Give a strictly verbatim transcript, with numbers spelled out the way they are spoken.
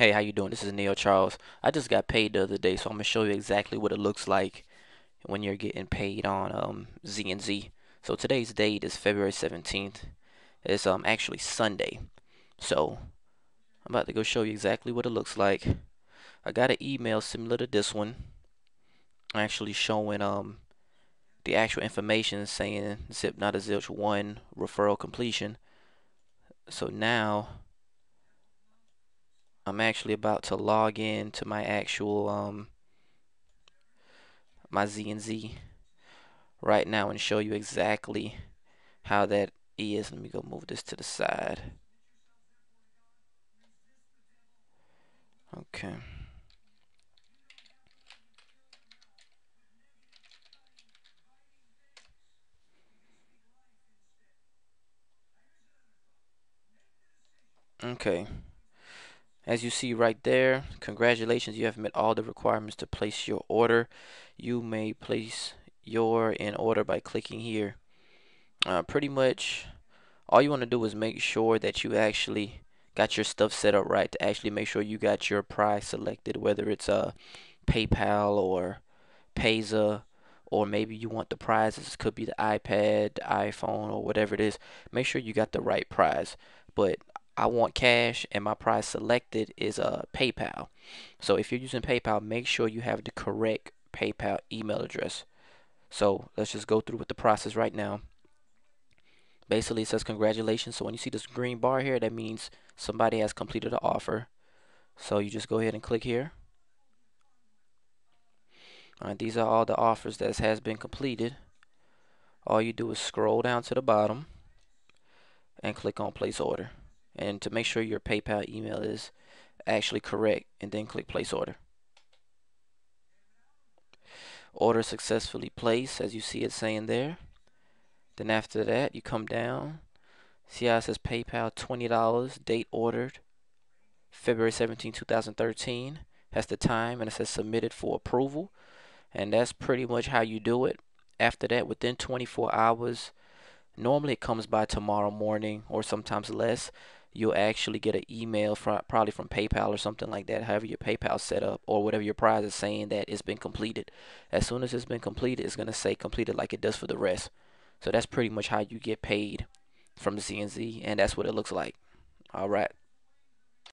Hey, how you doing? This is Neil Charles. I just got paid the other day, so I'm gonna show you exactly what it looks like when you're getting paid on um, Z N Z. So today's date is February seventeenth. It's um actually Sunday. So I'm about to go show you exactly what it looks like. I got an email similar to this one, actually showing um the actual information saying Zip Nada Zilch one referral completion. So now I'm actually about to log in to my actual um my Z N Z right now and show you exactly how that is. Let me go move this to the side. Okay. Okay. As you see right there, congratulations, you have met all the requirements to place your order. You may place your in order by clicking here. Uh, pretty much all you want to do is make sure that you actually got your stuff set up right, to actually make sure you got your price selected, whether it's uh, PayPal or Payza, or maybe you want the prizes. This could be the iPad, the iPhone, or whatever it is. Make sure you got the right prize. But I want cash, and my price selected is uh, PayPal. So if you're using PayPal, make sure you have the correct PayPal email address. So let's just go through with the process right now. Basically, it says congratulations. So when you see this green bar here, that means somebody has completed an offer. So you just go ahead and click here. All right, these are all the offers that has been completed. All you do is scroll down to the bottom and click on place order. And to make sure your PayPal email is actually correct, and then click place order. Order successfully placed, as you see it saying there. Then after that, you come down, see how it says PayPal twenty dollars, date ordered February seventeenth two thousand thirteen, has the time, and it says submitted for approval. And that's pretty much how you do it. After that, within twenty-four hours, normally it comes by tomorrow morning or sometimes less, you'll actually get an email from probably from PayPal or something like that, however your PayPal set up, or whatever your prize is, saying that it's been completed. As soon as it's been completed, it's going to say completed like it does for the rest. So that's pretty much how you get paid from Z N Z, and that's what it looks like. All right.